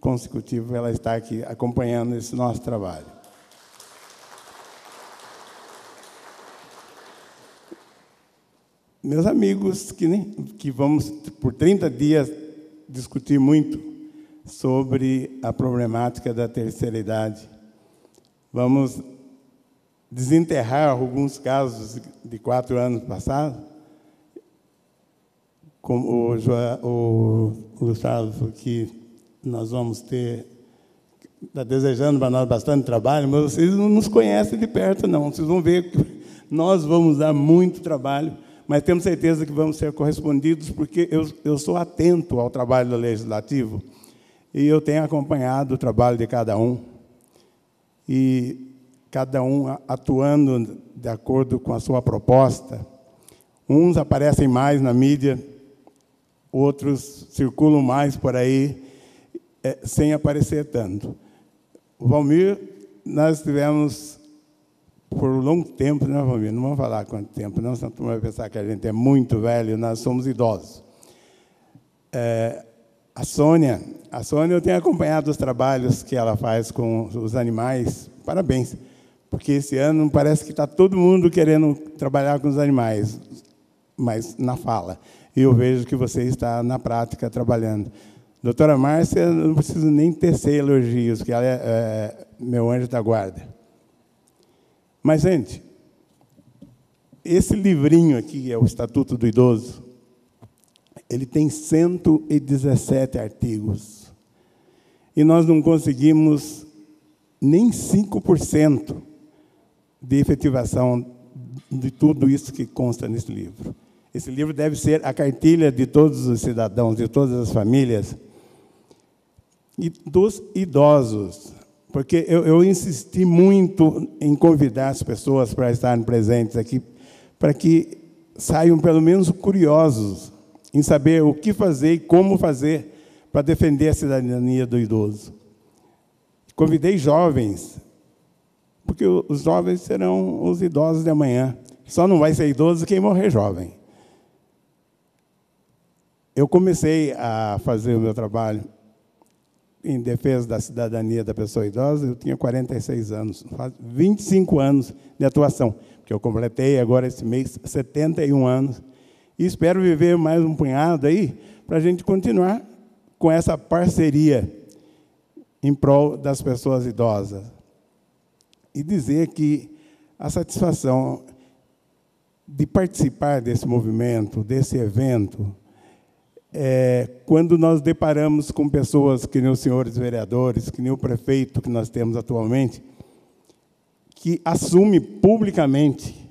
consecutivo ela está aqui acompanhando esse nosso trabalho. Meus amigos, que vamos, por 30 dias, discutir muito sobre a problemática da terceira idade. Vamos desenterrar alguns casos de 4 anos passados, como o Gustavo, que nós vamos ter, está desejando para nós bastante trabalho, mas vocês não nos conhecem de perto, não. Vocês vão ver que nós vamos dar muito trabalho, mas temos certeza que vamos ser correspondidos, porque eu sou atento ao trabalho do Legislativo e eu tenho acompanhado o trabalho de cada um, e cada um atuando de acordo com a sua proposta. Uns aparecem mais na mídia, outros circulam mais por aí, sem aparecer tanto. O Valmir, nós tivemos... Por um longo tempo, né, Valmir? Não vamos falar quanto tempo, não, senão tu vai pensar que a gente é muito velho, nós somos idosos. A Sônia, eu tenho acompanhado os trabalhos que ela faz com os animais, parabéns, porque esse ano parece que está todo mundo querendo trabalhar com os animais, mas na fala. E eu vejo que você está, na prática, trabalhando. Doutora Márcia, eu não preciso nem tecer elogios, porque ela é meu anjo da guarda. Mas, gente, esse livrinho aqui, é o Estatuto do Idoso, ele tem 117 artigos. E nós não conseguimos nem 5% de efetivação de tudo isso que consta nesse livro. Esse livro deve ser a cartilha de todos os cidadãos, de todas as famílias e dos idosos. Porque eu insisti muito em convidar as pessoas para estarem presentes aqui, para que saiam, pelo menos, curiosos em saber o que fazer e como fazer para defender a cidadania do idoso. Convidei jovens, porque os jovens serão os idosos de amanhã. Só não vai ser idoso quem morrer jovem. Eu comecei a fazer o meu trabalho em defesa da cidadania da pessoa idosa, eu tinha 46 anos, faz 25 anos de atuação, porque eu completei agora esse mês 71 anos, e espero viver mais um punhado aí, para a gente continuar com essa parceria em prol das pessoas idosas. E dizer que a satisfação de participar desse movimento, desse evento, quando nós deparamos com pessoas que nem os senhores vereadores, que nem o prefeito que nós temos atualmente, que assume publicamente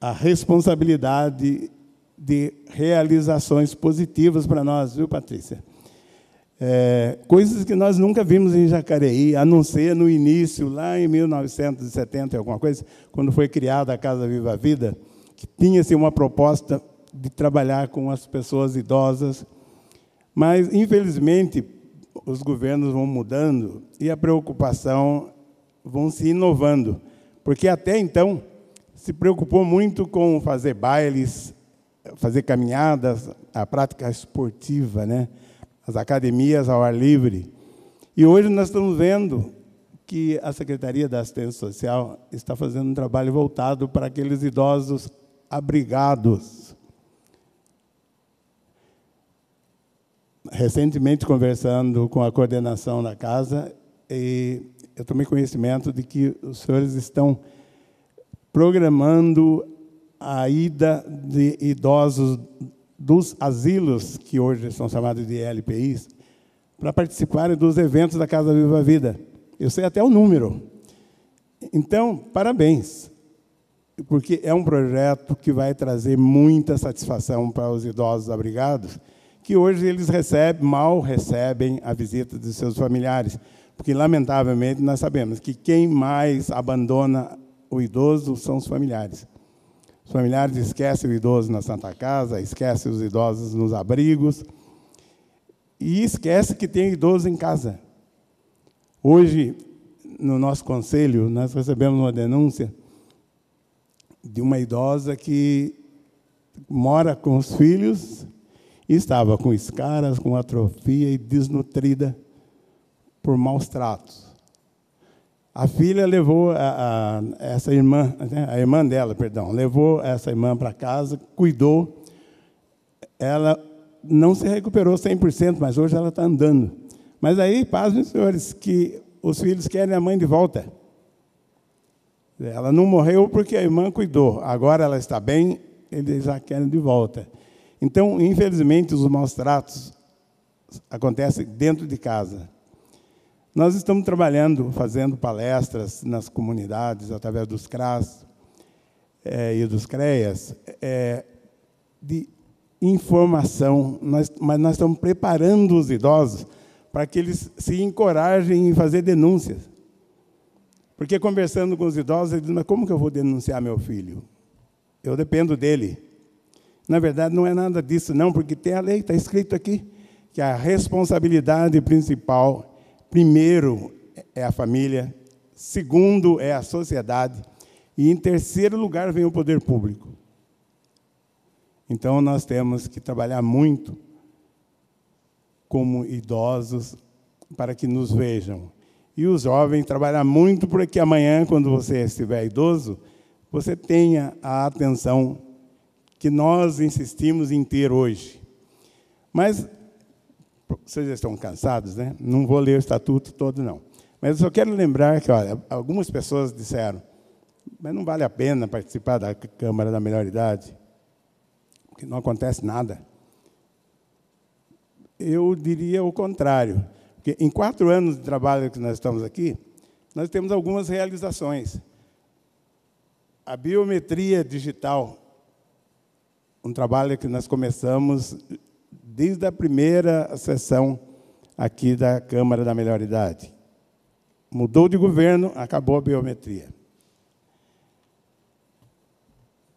a responsabilidade de realizações positivas para nós, viu, Patrícia? Coisas que nós nunca vimos em Jacareí, a não ser no início, lá em 1970 e alguma coisa, quando foi criada a Casa Viva a Vida, que tinha-se uma proposta de trabalhar com as pessoas idosas, mas, infelizmente, os governos vão mudando e a preocupação vão se inovando, porque até então se preocupou muito com fazer bailes, fazer caminhadas, a prática esportiva, né? As academias ao ar livre. E hoje nós estamos vendo que a Secretaria da Assistência Social está fazendo um trabalho voltado para aqueles idosos abrigados. Recentemente, conversando com a coordenação da casa, eu tomei conhecimento de que os senhores estão programando a ida de idosos dos asilos, que hoje são chamados de LPIs, para participarem dos eventos da Casa Viva a Vida. Eu sei até o número. Então, parabéns, porque é um projeto que vai trazer muita satisfação para os idosos abrigados, que hoje eles recebem, mal recebem a visita de seus familiares, porque, lamentavelmente, nós sabemos que quem mais abandona o idoso são os familiares. Os familiares esquecem o idoso na Santa Casa, esquecem os idosos nos abrigos e esquecem que tem idoso em casa. Hoje, no nosso conselho, nós recebemos uma denúncia de uma idosa que mora com os filhos e estava com escaras, com atrofia e desnutrida por maus tratos. A filha levou essa irmã, né, a irmã dela, perdão, levou essa irmã para casa, cuidou. Ela não se recuperou 100%, mas hoje ela está andando. Mas aí, pasmem, senhores, que os filhos querem a mãe de volta. Ela não morreu porque a irmã cuidou. Agora ela está bem, eles já querem de volta. Então, infelizmente, os maus tratos acontecem dentro de casa. Nós estamos trabalhando, fazendo palestras nas comunidades, através dos CRAS e dos CREAS, de informação, mas nós estamos preparando os idosos para que eles se encorajem em fazer denúncias. Porque, conversando com os idosos, eles dizem, mas como que eu vou denunciar meu filho? Eu dependo dele. Na verdade, não é nada disso, não, porque tem a lei, está escrito aqui, que a responsabilidade principal, primeiro, é a família, segundo, é a sociedade, e, em terceiro lugar, vem o poder público. Então, nós temos que trabalhar muito como idosos para que nos vejam. E os jovens trabalham muito para que amanhã, quando você estiver idoso, você tenha a atenção que nós insistimos em ter hoje. Mas, vocês já estão cansados, né? Não vou ler o estatuto todo, não. Mas eu só quero lembrar que, olha, algumas pessoas disseram, mas não vale a pena participar da Câmara da Melhor Idade, porque não acontece nada. Eu diria o contrário. Porque em 4 anos de trabalho que nós estamos aqui, nós temos algumas realizações. A biometria digital, um trabalho que nós começamos desde a primeira sessão aqui da Câmara da Melhor Idade. Mudou de governo, acabou a biometria.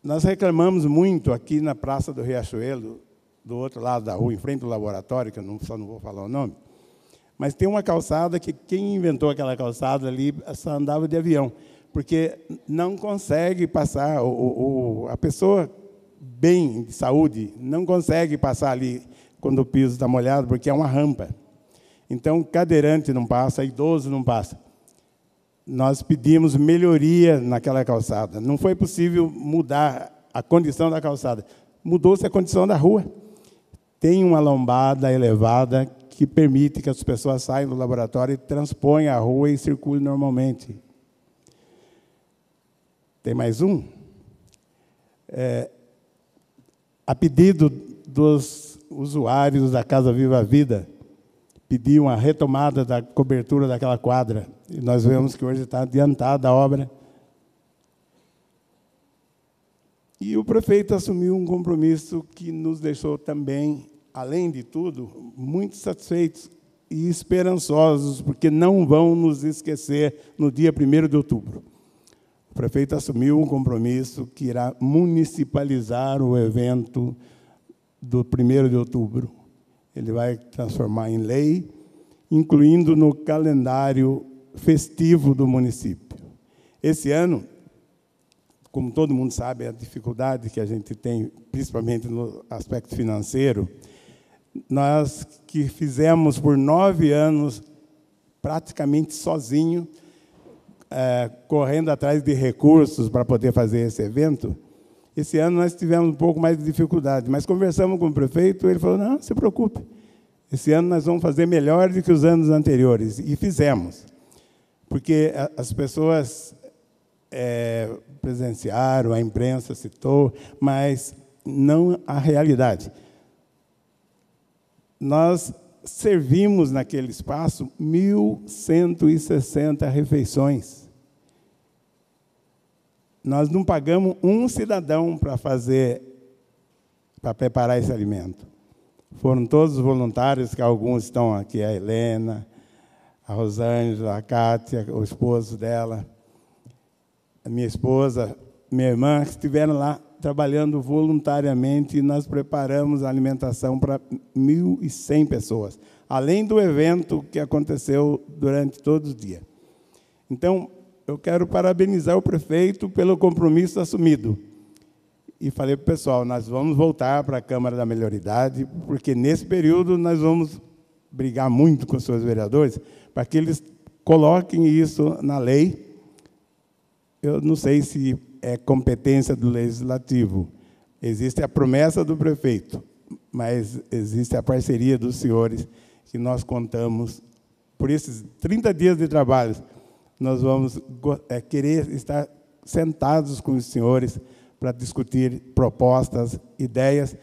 Nós reclamamos muito aqui na Praça do Riachuelo, do outro lado da rua, em frente do laboratório, que eu só não vou falar o nome, mas tem uma calçada que quem inventou aquela calçada ali só andava de avião, porque não consegue passar, a pessoa bem de saúde não consegue passar ali quando o piso está molhado, porque é uma rampa. Então, cadeirante não passa, idoso não passa. Nós pedimos melhoria naquela calçada. Não foi possível mudar a condição da calçada. Mudou-se a condição da rua. Tem uma lombada elevada que permite que as pessoas saiam do laboratório, transponham a rua e circulem normalmente. Tem mais um? A pedido dos usuários da Casa Viva a Vida, pediam a retomada da cobertura daquela quadra. E nós vemos que hoje está adiantada a obra. E o prefeito assumiu um compromisso que nos deixou também, além de tudo, muito satisfeitos e esperançosos, porque não vão nos esquecer no dia 1º de outubro. O prefeito assumiu um compromisso que irá municipalizar o evento do 1º de outubro. Ele vai transformar em lei, incluindo no calendário festivo do município. Esse ano, como todo mundo sabe, a dificuldade que a gente tem, principalmente no aspecto financeiro, nós que fizemos por 9 anos praticamente sozinho, correndo atrás de recursos para poder fazer esse evento, esse ano nós tivemos um pouco mais de dificuldade, mas conversamos com o prefeito, ele falou, não se preocupe, esse ano nós vamos fazer melhor do que os anos anteriores, e fizemos, porque as pessoas presenciaram, a imprensa citou, mas não a realidade. Nós servimos naquele espaço 1.160 refeições. Nós não pagamos um cidadão para fazer, para preparar esse alimento. Foram todos os voluntários, que alguns estão aqui, a Helena, a Rosângela, a Kátia, o esposo dela, a minha esposa, minha irmã, que estiveram lá trabalhando voluntariamente, e nós preparamos a alimentação para 1.100 pessoas, além do evento que aconteceu durante todo o dia. Então, eu quero parabenizar o prefeito pelo compromisso assumido. E falei para o pessoal, nós vamos voltar para a Câmara da Melhor Idade, porque nesse período nós vamos brigar muito com os seus vereadores para que eles coloquem isso na lei. Eu não sei se é competência do Legislativo. Existe a promessa do prefeito, mas existe a parceria dos senhores, que nós contamos. Por esses 30 dias de trabalho, nós vamos querer estar sentados com os senhores para discutir propostas, ideias,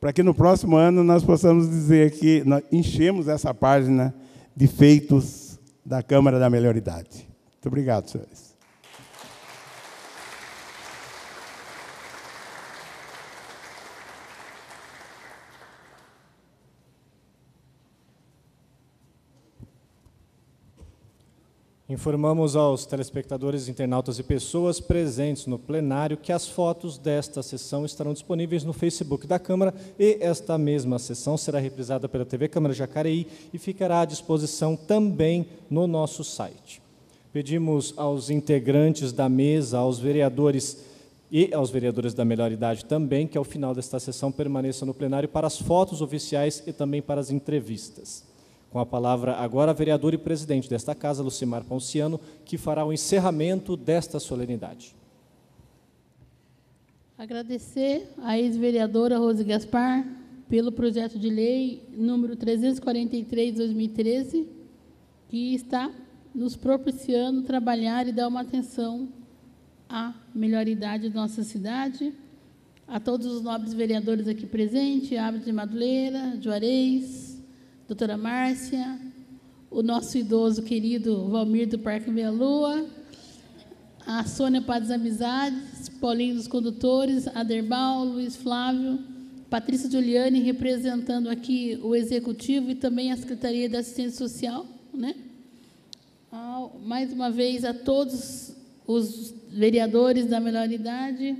para que no próximo ano nós possamos dizer que nós enchemos essa página de feitos da Câmara da Melhor Idade. Muito obrigado, senhores. Informamos aos telespectadores, internautas e pessoas presentes no plenário que as fotos desta sessão estarão disponíveis no Facebook da Câmara, e esta mesma sessão será reprisada pela TV Câmara Jacareí e ficará à disposição também no nosso site. Pedimos aos integrantes da mesa, aos vereadores e aos vereadores da melhor idade também, que ao final desta sessão permaneçam no plenário para as fotos oficiais e também para as entrevistas. Com a palavra agora, a vereadora e presidente desta casa, Lucimar Ponciano, que fará o encerramento desta solenidade. Agradecer à ex-vereadora Rose Gaspar pelo projeto de lei número 343/2013, que está nos propiciando trabalhar e dar uma atenção à melhor idade da nossa cidade. A todos os nobres vereadores aqui presentes, Abner de Madureira, Juarez, doutora Márcia, o nosso idoso querido Valmir do Parque Meia-Lua, a Sônia Patas da Amizade, Paulinho dos Condutores, Aderbal, Luiz Flávio, Patrícia Juliani, representando aqui o Executivo e também a Secretaria da Assistência Social, né? Mais uma vez, a todos os vereadores da melhor idade,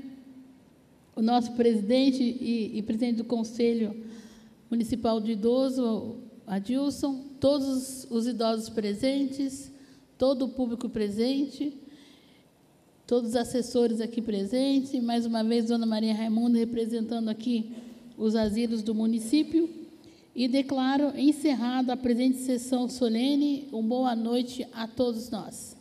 o nosso presidente e presidente do Conselho Municipal do Idoso, Adilson, todos os idosos presentes, todo o público presente, todos os assessores aqui presentes, mais uma vez, dona Maria Raimunda, representando aqui os asilos do município, e declaro encerrada a presente sessão solene. Uma boa noite a todos nós.